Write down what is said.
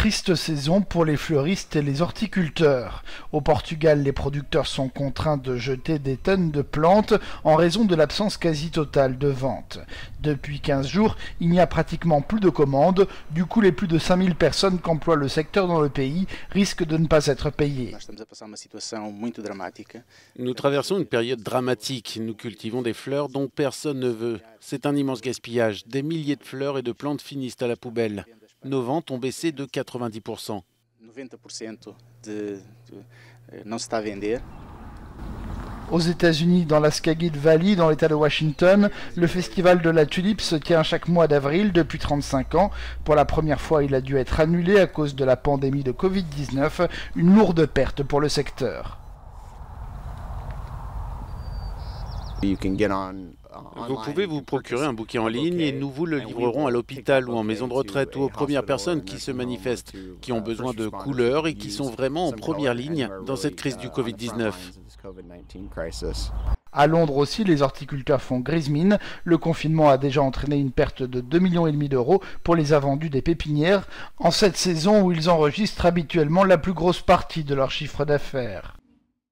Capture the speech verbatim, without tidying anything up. triste saison pour les fleuristes et les horticulteurs. Au Portugal, les producteurs sont contraints de jeter des tonnes de plantes en raison de l'absence quasi totale de vente. Depuis quinze jours, il n'y a pratiquement plus de commandes, du coup les plus de cinq mille personnes qu'emploie le secteur dans le pays risquent de ne pas être payées. Nous traversons une période dramatique, nous cultivons des fleurs dont personne ne veut. C'est un immense gaspillage, des milliers de fleurs et de plantes finissent à la poubelle. Nos ventes ont baissé de quatre-vingt-dix pour cent. Aux États-Unis, dans la Skagit Valley, dans l'État de Washington, le festival de la tulipe se tient chaque mois d'avril depuis trente-cinq ans. Pour la première fois, il a dû être annulé à cause de la pandémie de Covid dix-neuf, une lourde perte pour le secteur. Vous pouvez vous procurer un bouquet en ligne et nous vous le livrerons à l'hôpital ou en maison de retraite ou aux premières personnes qui se manifestent, qui ont besoin de couleurs et qui sont vraiment en première ligne dans cette crise du Covid dix-neuf. À Londres aussi, les horticulteurs font grise mine. Le confinement a déjà entraîné une perte de deux virgule cinq millions d'euros pour les invendus des pépinières, en cette saison où ils enregistrent habituellement la plus grosse partie de leur chiffre d'affaires.